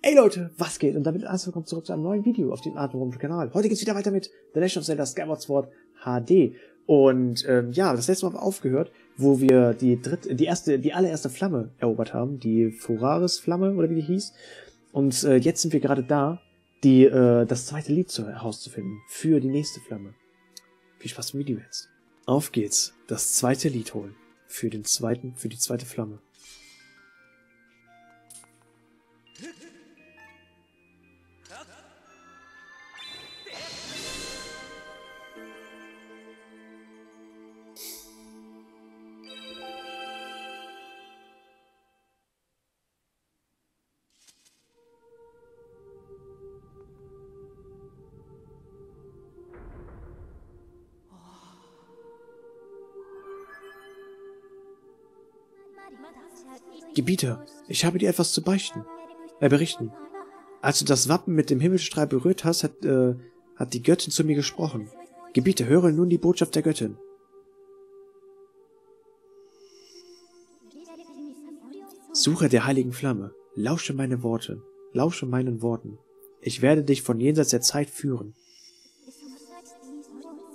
Hey Leute, was geht? Und damit herzlich willkommen zurück zu einem neuen Video auf dem MrRoonix-Kanal. Heute geht's wieder weiter mit The Legend of Zelda Skyward Sword HD. Und ja, das letzte Mal haben wir aufgehehört, wo wir die allererste Flamme erobert haben, die Furaris Flamme oder wie die hieß. Und jetzt sind wir gerade da, das zweite Lied herauszufinden für die nächste Flamme. Viel Spaß im Video jetzt. Auf geht's, das zweite Lied holen für die zweite Flamme. Gebieter, ich habe dir etwas zu berichten. Als du das Wappen mit dem Himmelsstrahl berührt hast, hat die Göttin zu mir gesprochen. Gebieter, höre nun die Botschaft der Göttin. Suche der heiligen Flamme, lausche meinen Worten. Ich werde dich von jenseits der Zeit führen.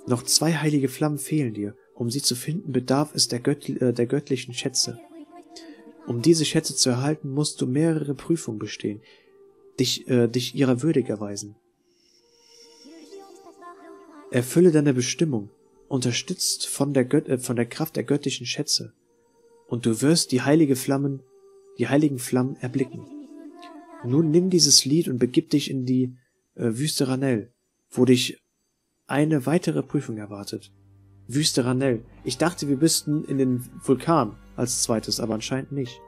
Noch zwei heilige Flammen fehlen dir. Um sie zu finden, bedarf es der göttlichen Schätze. Um diese Schätze zu erhalten, musst du mehrere Prüfungen bestehen, dich ihrer würdig erweisen. Erfülle deine Bestimmung, unterstützt von der Kraft der göttlichen Schätze, und du wirst die heiligen Flammen erblicken. Nun nimm dieses Lied und begib dich in die Wüste Ranelle, wo dich eine weitere Prüfung erwartet. Wüste Ranelle. Ich dachte, wir müssten in den Vulkan als zweites, aber anscheinend nicht.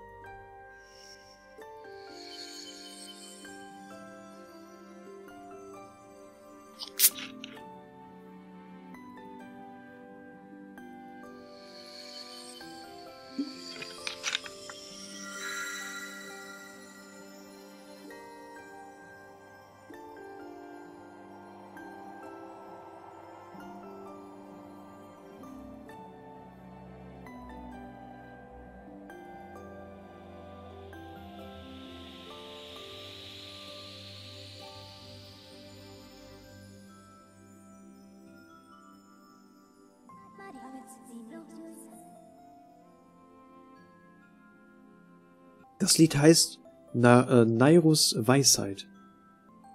Das Lied heißt Nayrus Weisheit.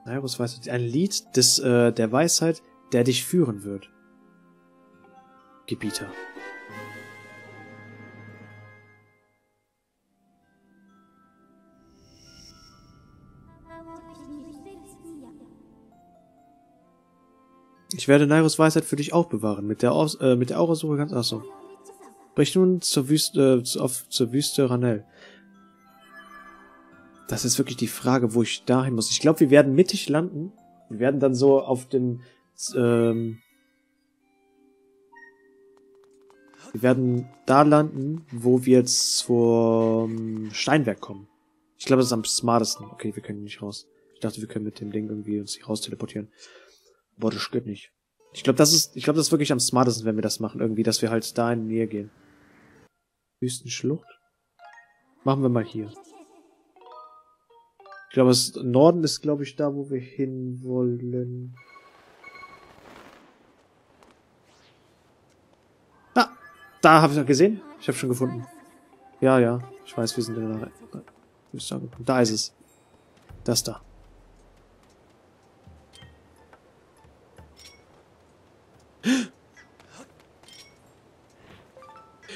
Nayrus Weisheit, ein Lied der Weisheit, der dich führen wird. Gebieter. Ich werde Nayrus Weisheit für dich aufbewahren, mit der Aurasuche ganz achso. Brich nun zur Wüste Ranelle. Das ist wirklich die Frage, wo ich dahin muss. Ich glaube, wir werden mittig landen. Wir werden dann so auf dem... wir werden da landen, wo wir jetzt vom Steinwerk kommen. Ich glaube, das ist am smartesten. Okay, wir können nicht raus. Ich dachte, wir können mit dem Ding irgendwie uns hier raus teleportieren. Boah, das geht nicht. Ich glaube, das ist wirklich am smartesten, wenn wir das machen. Irgendwie, dass wir halt da in die Nähe gehen. Wüstenschlucht? Machen wir mal hier. Ich glaube, das Norden ist, glaube ich, da, wo wir hinwollen. Ah, da habe ich noch gesehen. Ich habe schon gefunden. Ja, ja, ich weiß, wir sind da. Da ist es. Das da.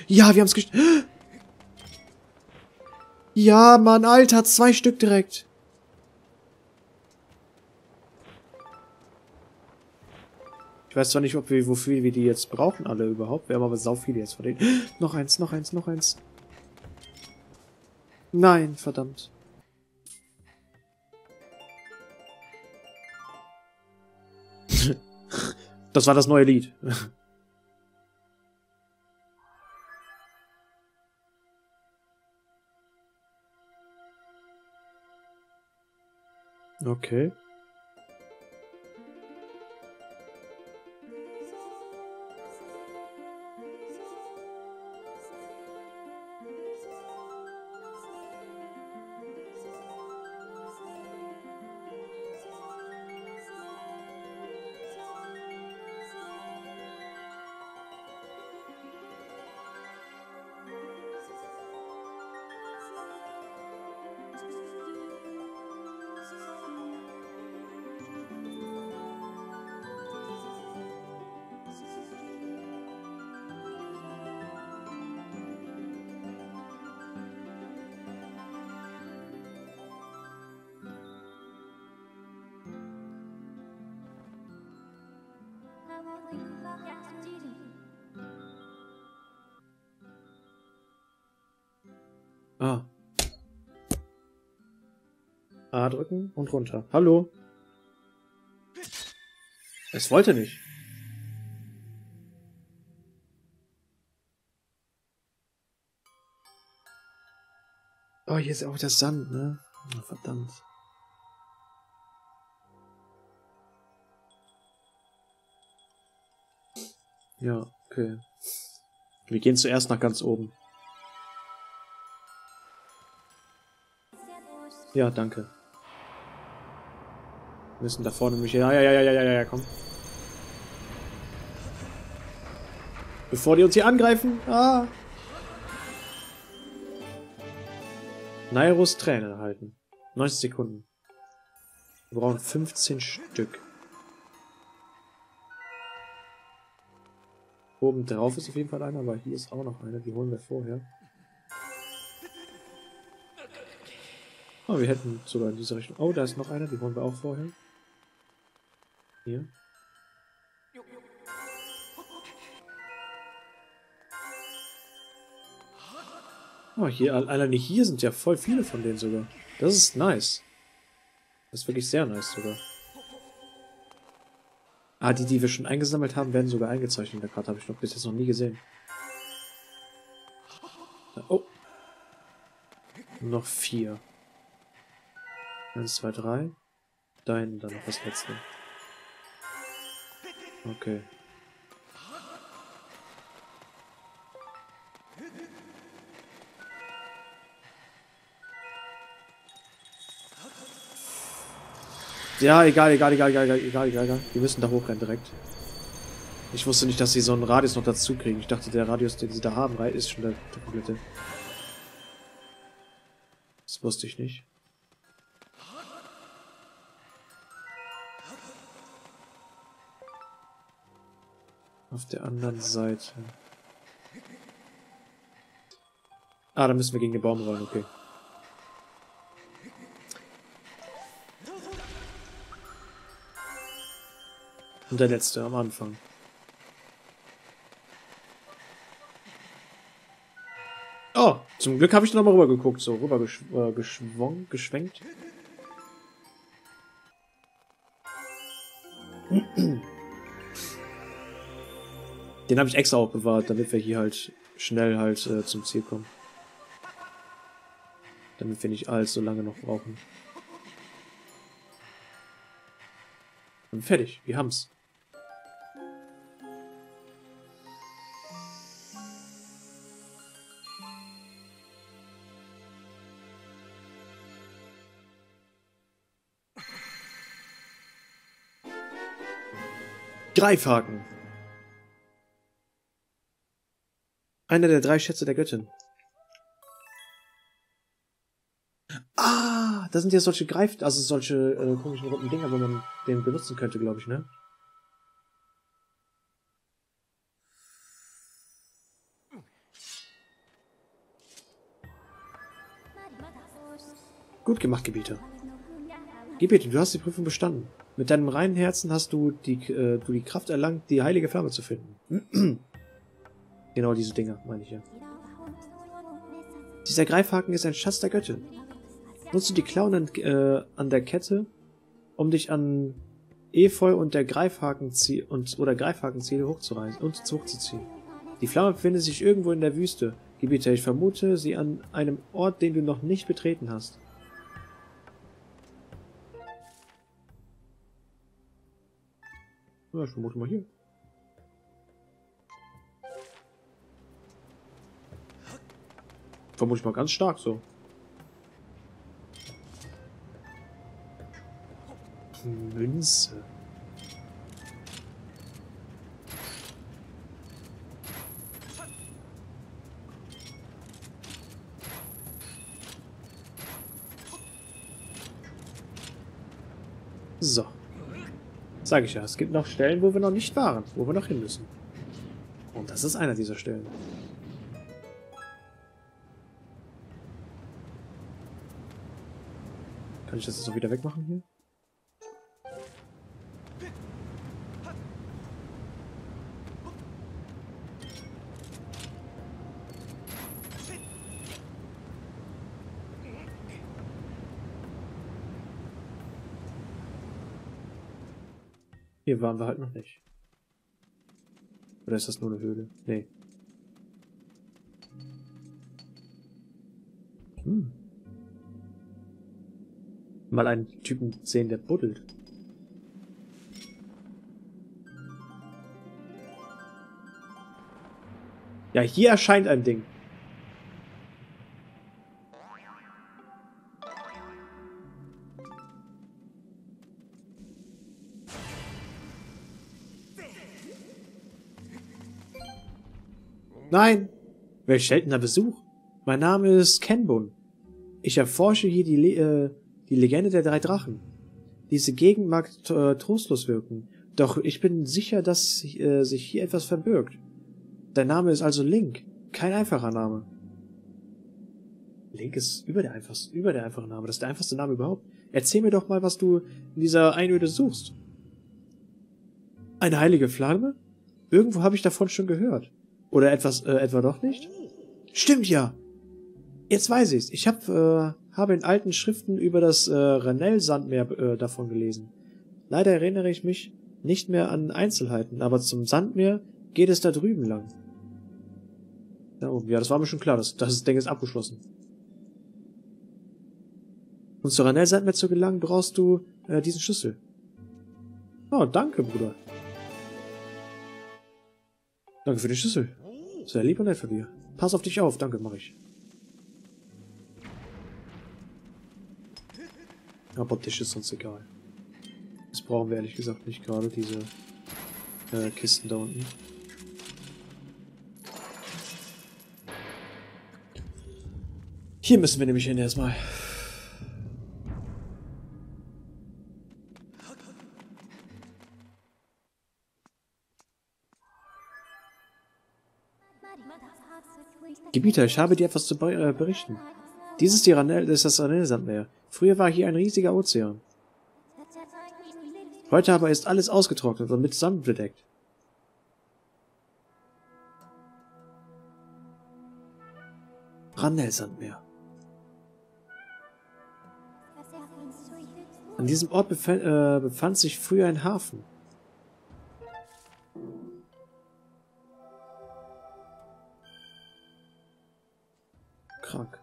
Ja, wir haben es geschafft. Ja, Mann, Alter, 2 Stück direkt. Ich weiß zwar nicht, wofür wir die jetzt brauchen alle überhaupt. Wir haben aber sau viele jetzt von denen. Noch eins. Nein, verdammt. Das war das neue Lied. Okay. Ah. A drücken und runter. Hallo. Es wollte nicht. Oh, hier ist auch der Sand, ne? Oh, verdammt. Ja, okay. Wir gehen zuerst nach ganz oben. Ja, danke. Wir müssen da vorne mich... Ja, komm. Bevor die uns hier angreifen. Ah. Nayrus Tränen erhalten. 90 Sekunden. Wir brauchen 15 Stück. Oben drauf ist auf jeden Fall einer, aber hier ist auch noch einer. Die holen wir vorher. Oh, wir hätten sogar in diese Richtung... Oh, da ist noch einer. Die holen wir auch vorher. Hier. Oh, hier, alleine hier sind ja voll viele von denen sogar. Das ist nice. Das ist wirklich sehr nice sogar. Ah, die, die wir schon eingesammelt haben, werden sogar eingezeichnet in der Karte. Habe ich noch bis jetzt noch nie gesehen. Oh. Noch 4. 1, 2, 3. Da hinten dann noch das letzte. Okay. Ja, egal. Wir müssen da hochrennen direkt. Ich wusste nicht, dass sie so einen Radius noch dazu kriegen. Ich dachte, der Radius, den sie da haben, ist schon der komplette. Das wusste ich nicht. Auf der anderen Seite. Ah, da müssen wir gegen den Baum rollen, okay. Und der letzte am Anfang. Oh, zum Glück habe ich nochmal rüber geguckt, so rüber geschwenkt. Den habe ich extra auch bewahrt, damit wir hier halt schnell halt zum Ziel kommen. Damit wir nicht allzu lange noch brauchen. Und fertig, wir haben's. Greifhaken. Einer der 3 Schätze der Göttin. Ah, da sind ja solche komischen roten Dinger, wo man den benutzen könnte, glaube ich, ne? Gut gemacht, Gebieter. Gebieter, du hast die Prüfung bestanden. Mit deinem reinen Herzen hast du die Kraft erlangt, die heilige Flamme zu finden. Genau diese Dinger, meine ich ja. Dieser Greifhaken ist ein Schatz der Göttin. Nutze die Klauen an der Kette, um dich an Efeu und der Greifhakenziele hochzureißen und hochzuziehen. Die Flamme befindet sich irgendwo in der Wüste. Gebieter, ich vermute sie an einem Ort, den du noch nicht betreten hast. Ja, ich vermute mal hier. Vermute ich mal ganz stark so. Münze. So. Sag ich ja, es gibt noch Stellen, wo wir noch nicht waren, wo wir noch hin müssen. Und das ist einer dieser Stellen. Kann ich das jetzt auch wieder wegmachen hier? Hier waren wir halt noch nicht. Oder ist das nur eine Höhle? Nee. Hm. Mal einen Typen sehen, der buddelt. Ja, hier erscheint ein Ding. Nein! Welch seltener Besuch! Mein Name ist Kenbun. Ich erforsche hier die Legende der drei Drachen. Diese Gegend mag trostlos wirken, doch ich bin sicher, dass sich hier etwas verbirgt. Dein Name ist also Link. Kein einfacher Name. Link ist über der einfache Name. Das ist der einfachste Name überhaupt. Erzähl mir doch mal, was du in dieser Einöde suchst. Eine heilige Flamme? Irgendwo habe ich davon schon gehört. Oder etwa doch nicht? Stimmt ja! Jetzt weiß ich's. Ich habe in alten Schriften über das Ranelle-Sandmeer davon gelesen. Leider erinnere ich mich nicht mehr an Einzelheiten, aber zum Sandmeer geht es da drüben lang. Da oben. Ja, das war mir schon klar. Das Ding ist abgeschlossen. Um zur Ranelle-Sandmeer zu gelangen, brauchst du diesen Schlüssel. Oh, danke, Bruder. Danke für den Schlüssel. Sehr lieb und nett von dir. Pass auf dich auf. Danke, mache ich. Aber Tisch ist uns egal. Das brauchen wir ehrlich gesagt nicht gerade, diese Kisten da unten. Hier müssen wir nämlich hin erstmal. Gebieter, ich habe dir etwas zu berichten. Dies ist das Ranelle-Sandmeer. Früher war hier ein riesiger Ozean. Heute aber ist alles ausgetrocknet und mit Sand bedeckt. Ranelle-Sandmeer. An diesem Ort befand sich früher ein Hafen. Krank.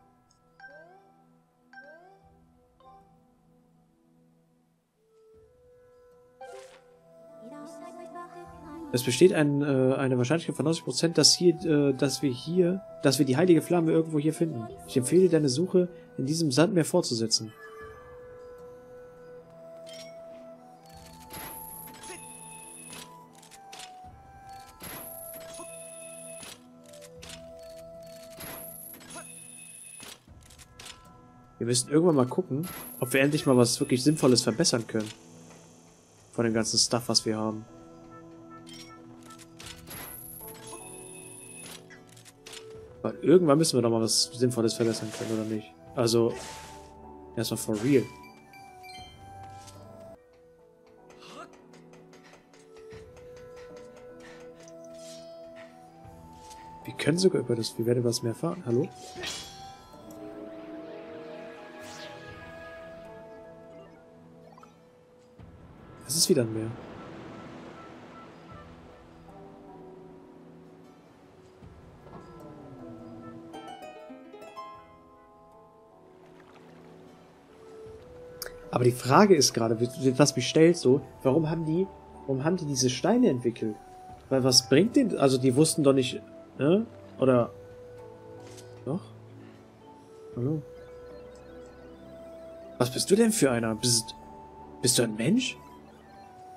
Es besteht eine Wahrscheinlichkeit von 90%, dass wir die heilige Flamme irgendwo hier finden. Ich empfehle dir, deine Suche in diesem Sandmeer fortzusetzen. Wir müssen irgendwann mal gucken, ob wir endlich mal was wirklich Sinnvolles verbessern können. Von dem ganzen Stuff, was wir haben. Weil irgendwann müssen wir doch mal was Sinnvolles verbessern können, oder nicht? Also, erstmal for real. Wir können sogar wir werden über das Meer fahren. Hallo? Es ist wieder ein Meer. Aber die Frage ist gerade, was mich stellt so, warum haben die diese Steine entwickelt? Weil was bringt denen, also die wussten doch nicht, ne? Oder, doch? Hallo? Was bist du denn für einer? Bist du ein Mensch?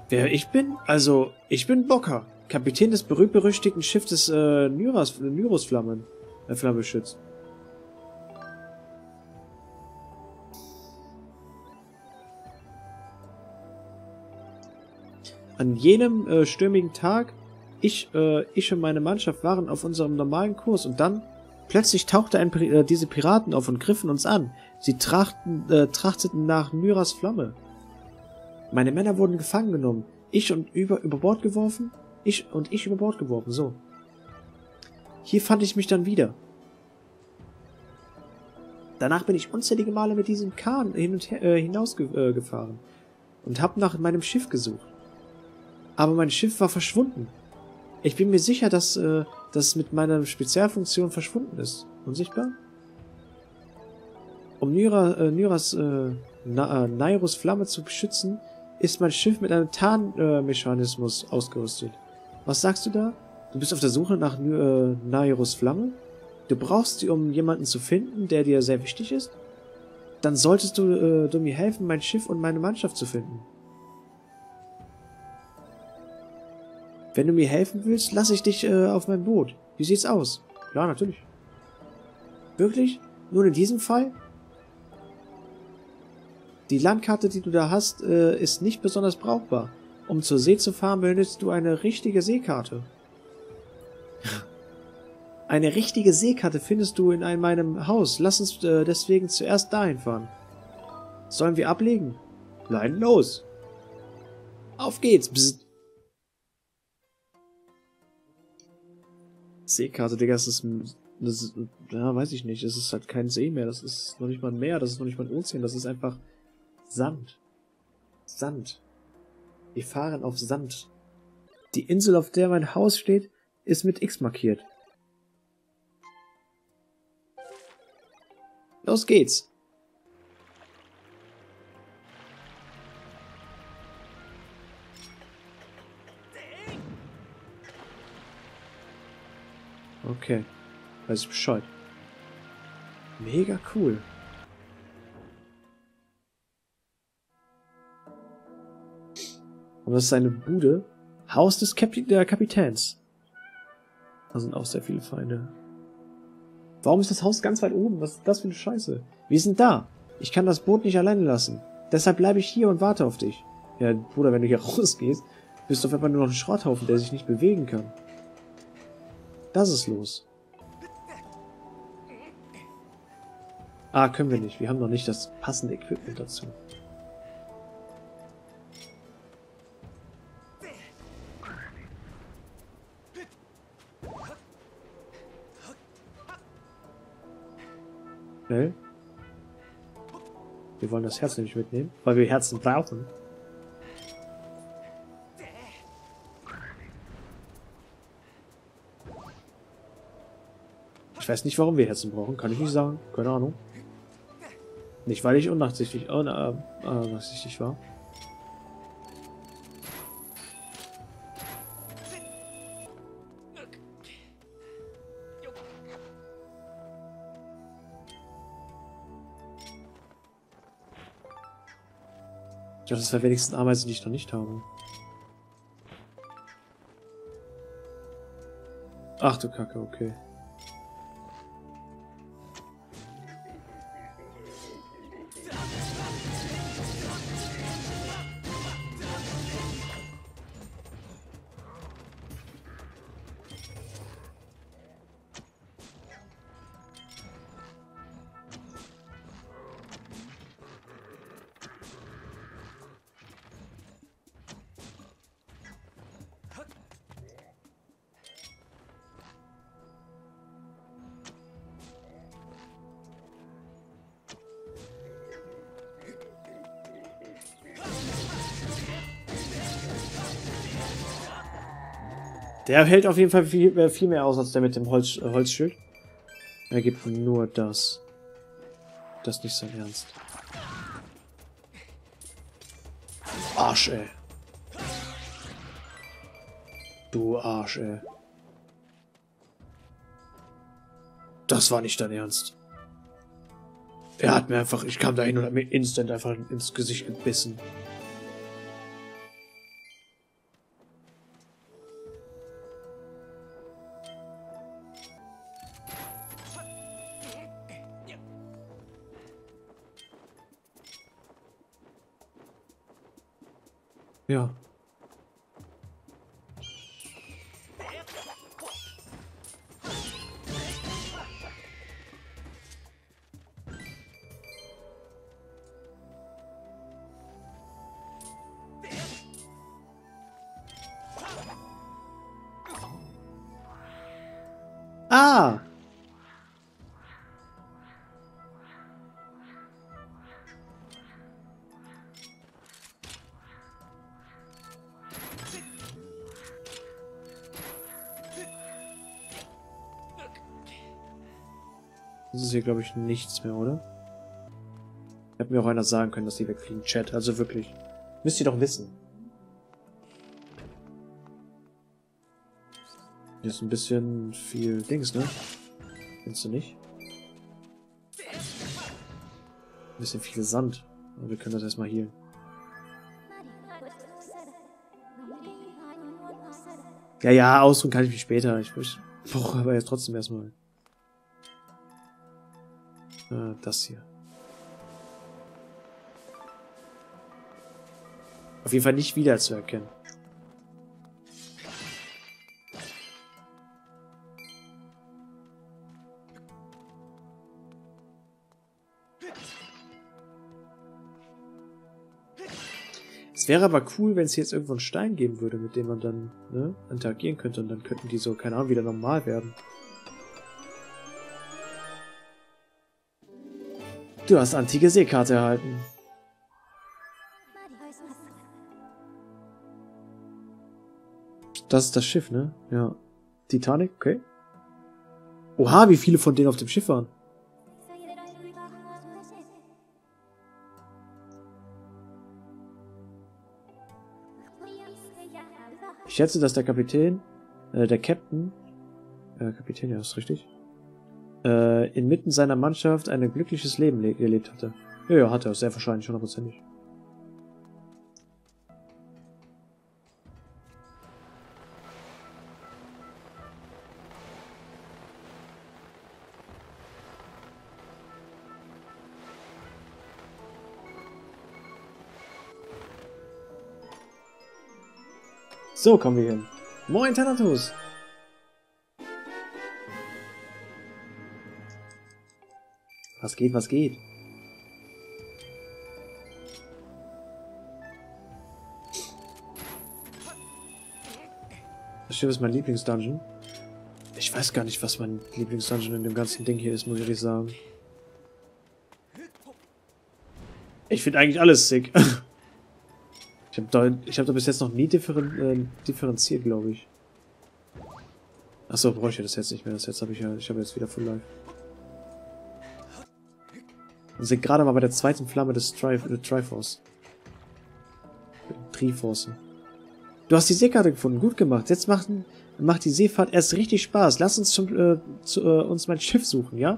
Wer ich bin? Also, ich bin Bocker, Kapitän des berühmt-berüchtigten Schiffs des Nayrus Flamme schützt. An jenem stürmigen Tag, ich und meine Mannschaft waren auf unserem normalen Kurs und dann plötzlich tauchten diese Piraten auf und griffen uns an. Sie trachteten nach Nayrus Flamme. Meine Männer wurden gefangen genommen. Ich über Bord geworfen, so. Hier fand ich mich dann wieder. Danach bin ich unzählige Male mit diesem Kahn hinausgefahren und habe nach meinem Schiff gesucht. aber mein Schiff war verschwunden. Ich bin mir sicher, dass das mit meiner Spezialfunktion verschwunden ist. Unsichtbar? Um Nayrus Flamme zu beschützen, ist mein Schiff mit einem Tarnmechanismus ausgerüstet. Was sagst du da? Du bist auf der Suche nach Nayrus Flamme? Du brauchst sie, um jemanden zu finden, der dir sehr wichtig ist? Dann solltest du mir helfen, mein Schiff und meine Mannschaft zu finden. Wenn du mir helfen willst, lasse ich dich auf mein Boot. Wie sieht's aus? Ja, natürlich. Wirklich? Nur in diesem Fall? Die Landkarte, die du da hast, ist nicht besonders brauchbar. Um zur See zu fahren, benötigst du eine richtige Seekarte. Eine richtige Seekarte findest du in meinem Haus. Lass uns deswegen zuerst dahin fahren. Sollen wir ablegen? Nein, los! Auf geht's! Psst. Seekarte, Digga, das ist... Ja, weiß ich nicht. Es ist halt kein See mehr. Das ist noch nicht mal ein Meer. Das ist noch nicht mal ein Ozean. Das ist einfach Sand. Sand. Wir fahren auf Sand. Die Insel, auf der mein Haus steht, ist mit X markiert. Los geht's! Okay. Weiß ich Bescheid. Mega cool. Und das ist eine Bude. Haus des Kapitäns. Da sind auch sehr viele Feinde. Warum ist das Haus ganz weit oben? Was ist das für eine Scheiße? Wir sind da. Ich kann das Boot nicht alleine lassen. Deshalb bleibe ich hier und warte auf dich. Ja, Bruder, wenn du hier rausgehst, bist du auf einmal nur noch ein Schrotthaufen, der sich nicht bewegen kann. Das ist los. Ah, können wir nicht. Wir haben noch nicht das passende Equipment dazu. Schnell. Wir wollen das Herz nämlich mitnehmen, weil wir Herzen brauchen. Ich weiß nicht, warum wir Herzen brauchen. Kann ich nicht sagen. Keine Ahnung. Nicht, weil ich unnachsichtig war. Ich glaube, das war wenigstens Ameisen, die ich noch nicht habe. Ach du Kacke, okay. Der hält auf jeden Fall viel mehr aus als der mit dem Holzschild. Er gibt nur das. Das ist nicht sein Ernst. Arsch, ey. Du Arsch, ey. Das war nicht dein Ernst. Er hat mir einfach... Ich kam da hin und hat mir instant einfach ins Gesicht gebissen. Ja. Ah! Das ist hier, glaube ich, nichts mehr, oder? Hätte mir auch einer sagen können, dass die wegfliegen. Chat, also wirklich. Müsst ihr doch wissen. Hier ist ein bisschen viel Dings, ne? Findest du nicht? Ein bisschen viel Sand. Aber wir können das erstmal healen. Ja, ausruhen kann ich mich später. Ich brauche aber jetzt trotzdem erstmal. Das hier. Auf jeden Fall nicht wieder zu erkennen. Es wäre aber cool, wenn es jetzt irgendwo einen Stein geben würde, mit dem man dann, ne, interagieren könnte. Und dann könnten die so, keine Ahnung, wieder normal werden. Du hast antike Seekarte erhalten. Das ist das Schiff, ne? Ja. Titanic, okay. Oha, wie viele von denen auf dem Schiff waren. Ich schätze, dass der Kapitän, Kapitän, ja, ist richtig, inmitten seiner Mannschaft ein glückliches Leben gelebt hatte. Ja, hat er, sehr wahrscheinlich, 100%. So, kommen wir hin. Moin, Thanatos! Was geht, was geht? Das Schiff ist mein Lieblingsdungeon. Ich weiß gar nicht, was mein Lieblingsdungeon in dem ganzen Ding hier ist, muss ich ehrlich sagen. Ich finde eigentlich alles sick. Ich hab da bis jetzt noch nie differenziert, glaube ich. Achso, brauche ich ja das jetzt nicht mehr. Das jetzt habe ich ja. Ich habe jetzt wieder Full Life. Wir sind gerade mal bei der zweiten Flamme des Triforce. Triforce. Du hast die Seekarte gefunden. Gut gemacht. Jetzt macht die Seefahrt erst richtig Spaß. Lass uns uns mein Schiff suchen, ja?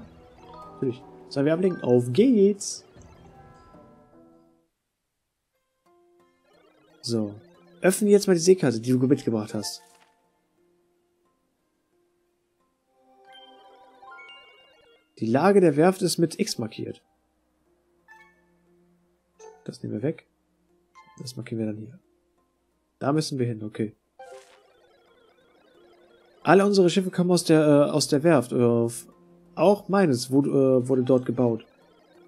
Natürlich. Sollen wir ablenken? Auf geht's! So. Öffne jetzt mal die Seekarte, die du mitgebracht hast. Die Lage der Werft ist mit X markiert. Das nehmen wir weg. Das markieren wir dann hier. Da müssen wir hin, okay. Alle unsere Schiffe kommen aus der Werft. Auch meines wurde dort gebaut.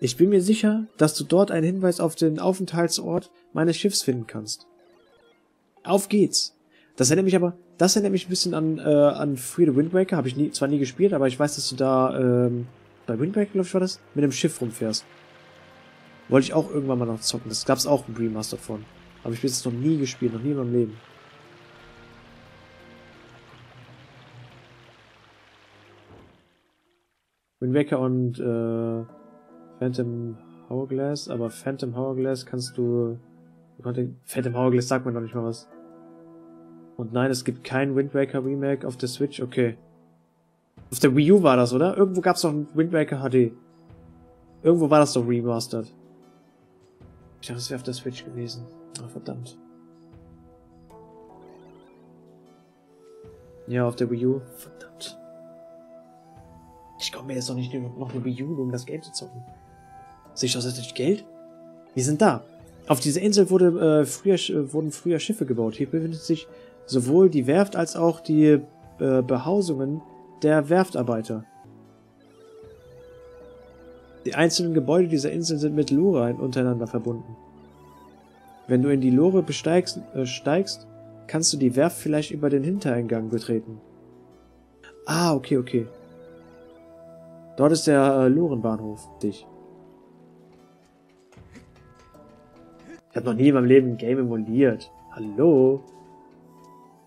Ich bin mir sicher, dass du dort einen Hinweis auf den Aufenthaltsort meines Schiffs finden kannst. Auf geht's! Das erinnert mich ein bisschen an Free Wind Waker. Habe ich zwar nie gespielt, aber ich weiß, dass du da bei Wind Waker, glaube ich, war das, mit dem Schiff rumfährst. Wollte ich auch irgendwann mal noch zocken. Das gab's auch ein Remaster von. Aber ich bin jetzt noch nie gespielt, noch nie in meinem Leben. Wind Waker und Phantom Hourglass, aber Phantom Hourglass kannst du... Phantom Hourglass sagt man noch nicht mal was. Und nein, es gibt kein Wind Waker Remake auf der Switch, okay. Auf der Wii U war das, oder? Irgendwo gab's noch ein Wind Waker HD. Irgendwo war das doch remastered. Ich dachte, es wäre auf der Switch gewesen. Ah, verdammt. Ja, auf der Wii U. Verdammt. Ich komme mir jetzt doch nicht noch eine Wii U, um das Game zu zocken. Sehe ich das jetzt nicht Geld? Wir sind da. Auf dieser Insel wurden früher Schiffe gebaut. Hier befindet sich sowohl die Werft als auch die Behausungen der Werftarbeiter. Die einzelnen Gebäude dieser Insel sind mit Lore untereinander verbunden. Wenn du in die Lore steigst, kannst du die Werft vielleicht über den Hintereingang betreten. Ah, okay. Dort ist der Lorenbahnhof, dich. Ich habe noch nie in meinem Leben ein Game emuliert. Hallo?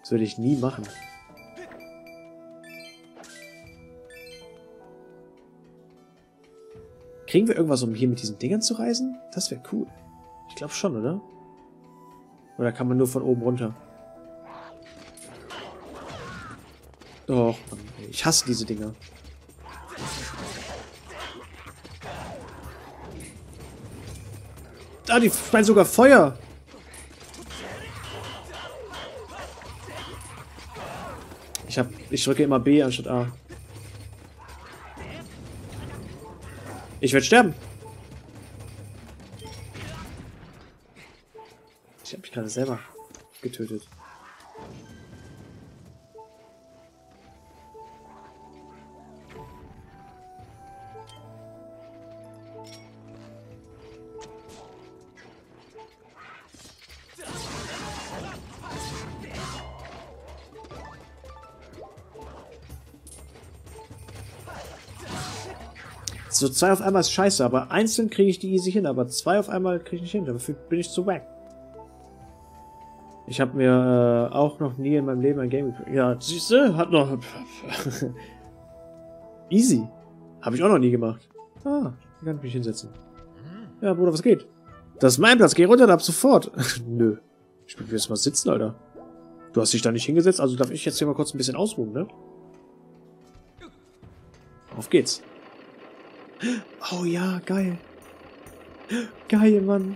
Das würde ich nie machen. Kriegen wir irgendwas, um hier mit diesen Dingern zu reisen? Das wäre cool. Ich glaube schon, oder? Oder kann man nur von oben runter? Och, Mann, ey, ich hasse diese Dinger. Ah, die speien sogar Feuer! Ich drücke immer B anstatt A. Ich werde sterben. Ich habe mich gerade selber getötet. So 2 auf einmal ist scheiße, aber einzeln kriege ich die easy hin, aber 2 auf einmal kriege ich nicht hin, dafür bin ich zu wack. Ich habe mir auch noch nie in meinem Leben ein Game gespielt. Ja, siehste, hat noch... easy. Habe ich auch noch nie gemacht. Ah, kann ich mich hinsetzen. Ja, Bruder, was geht? Das ist mein Platz, geh runter, ab sofort. Nö. Ich will jetzt mal sitzen, Alter. Du hast dich da nicht hingesetzt, also darf ich jetzt hier mal kurz ein bisschen ausruhen, ne? Auf geht's. Oh ja, geil. Geil, Mann.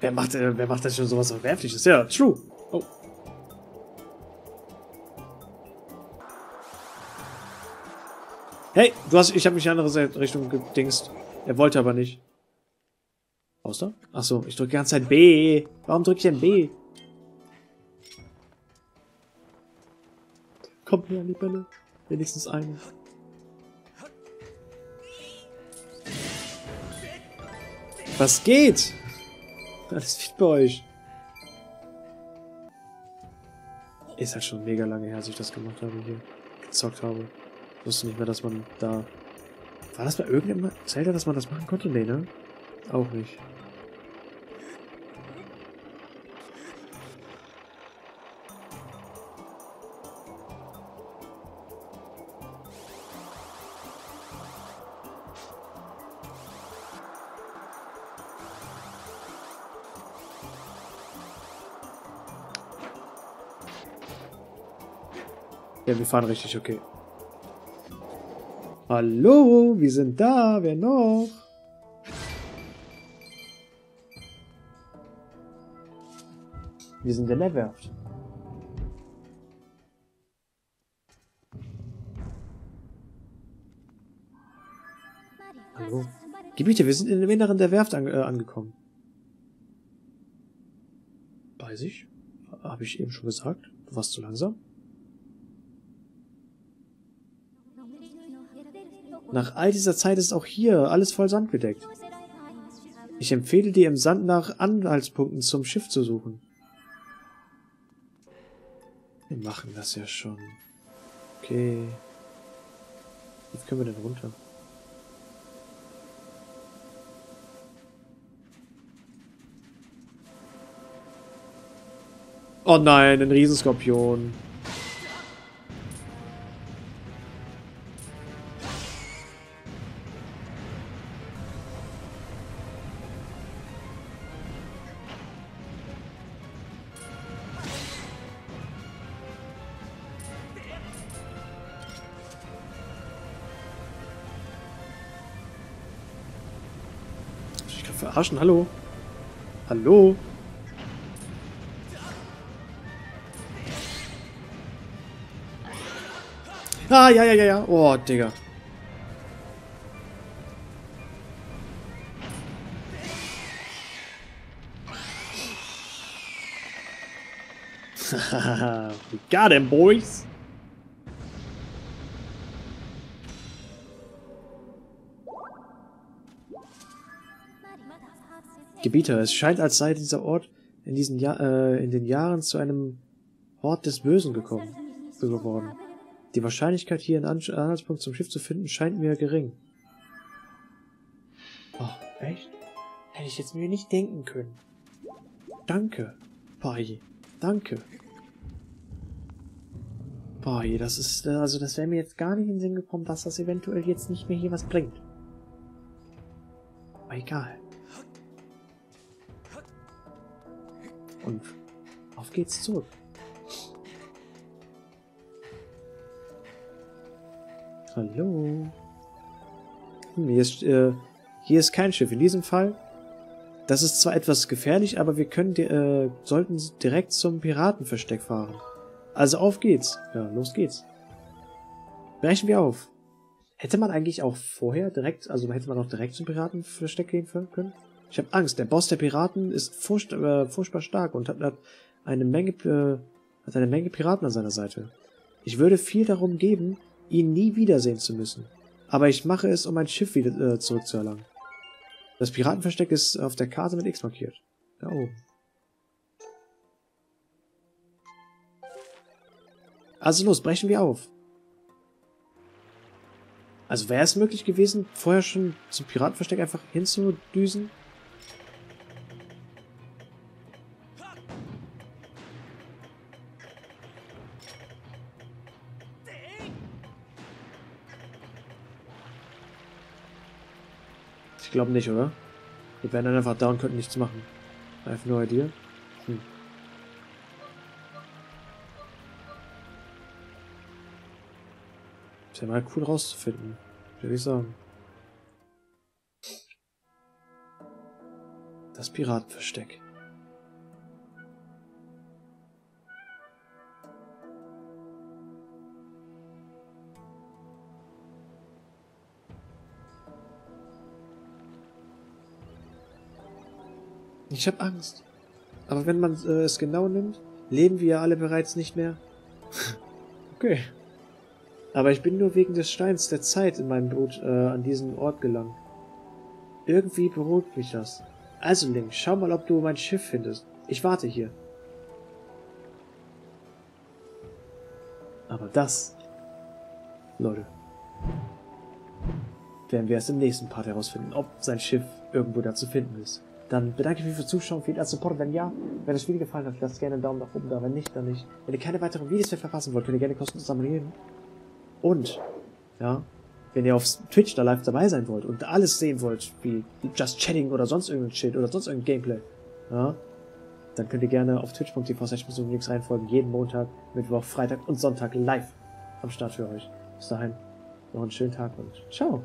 Wer macht das schon sowas Verwerfliches? Ja, true. Oh. Hey, ich habe mich in eine andere Richtung gedingst. Er wollte aber nicht. Außer? Achso, ich drücke die ganze Zeit B. Warum drücke ich denn B? Kommt mir an die Bälle. Wenigstens eine. Was geht? Alles fit bei euch. Ist halt schon mega lange her, als ich das gemacht habe, hier gezockt habe. Ich wusste nicht mehr, dass man da... War das bei irgendeinem Zelda, dass man das machen konnte? Nee, ne? Auch nicht. Ja, wir fahren richtig, okay. Hallo, wir sind da, wer noch? Wir sind in der Werft. Hallo. Gebiete, wir sind in dem Inneren der Werft angekommen. Weiß ich? Habe ich eben schon gesagt. Du warst zu langsam. Nach all dieser Zeit ist auch hier alles voll Sand bedeckt. Ich empfehle dir, im Sand nach Anhaltspunkten zum Schiff zu suchen. Wir machen das ja schon. Okay. Wie können wir denn runter? Oh nein, ein Riesenskorpion. Verarschen, hallo. Hallo. Ah, ja, ja, ja, ja. Oh, Digga. Hahaha. We got him, boys. Gebieter, es scheint, als sei dieser Ort in diesen in den Jahren zu einem Hort des Bösen geworden. Die Wahrscheinlichkeit, hier einen Anhaltspunkt zum Schiff zu finden, scheint mir gering. Oh, echt? Hätte ich jetzt mir nicht denken können. Danke, Phai. Danke. Boah, das ist... Also das wäre mir jetzt gar nicht in den Sinn gekommen, dass das eventuell jetzt nicht mehr hier was bringt. Aber egal. Und auf geht's zurück. Hallo. Hier ist kein Schiff in diesem Fall. Das ist zwar etwas gefährlich, aber wir können, sollten direkt zum Piratenversteck fahren. Also auf geht's. Ja, los geht's. Brechen wir auf. Hätte man eigentlich auch vorher direkt, also hätte man auch direkt zum Piratenversteck gehen können? Ich habe Angst. Der Boss der Piraten ist furchtbar stark und hat eine Menge Piraten an seiner Seite. Ich würde viel darum geben, ihn nie wiedersehen zu müssen. Aber ich mache es, um mein Schiff wieder zurückzuerlangen. Das Piratenversteck ist auf der Karte mit X markiert. Da oben. Also los, brechen wir auf. Also wäre es möglich gewesen, vorher schon zum Piratenversteck einfach hinzudüsen? Ich glaube nicht, oder? Wir wären dann einfach da und könnten nichts machen. I have no idea. Ist ja mal cool rauszufinden, würde ich sagen. Das Piratenversteck. Ich habe Angst. Aber wenn man es genau nimmt, leben wir ja alle bereits nicht mehr. Okay. Aber ich bin nur wegen des Steins der Zeit in meinem Boot an diesen Ort gelangt. Irgendwie beruhigt mich das. Also Link, schau mal, ob du mein Schiff findest. Ich warte hier. Aber das, Leute, werden wir erst im nächsten Part herausfinden, ob sein Schiff irgendwo da zu finden ist. Dann bedanke ich mich fürs Zuschauen, vielen Dank für den Support. Wenn ja, wenn das Video gefallen hat, lasst gerne einen Daumen nach oben da, wenn nicht, dann nicht. Wenn ihr keine weiteren Videos mehr verpassen wollt, könnt ihr gerne kostenlos abonnieren. Und, ja, wenn ihr auf Twitch da live dabei sein wollt und alles sehen wollt, wie Just Chatting oder sonst irgendein Shit oder sonst irgendein Gameplay, ja, dann könnt ihr gerne auf twitch.tv/MrRoonix reinfolgen, jeden Montag, Mittwoch, Freitag und Sonntag live am Start für euch. Bis dahin, noch einen schönen Tag und ciao!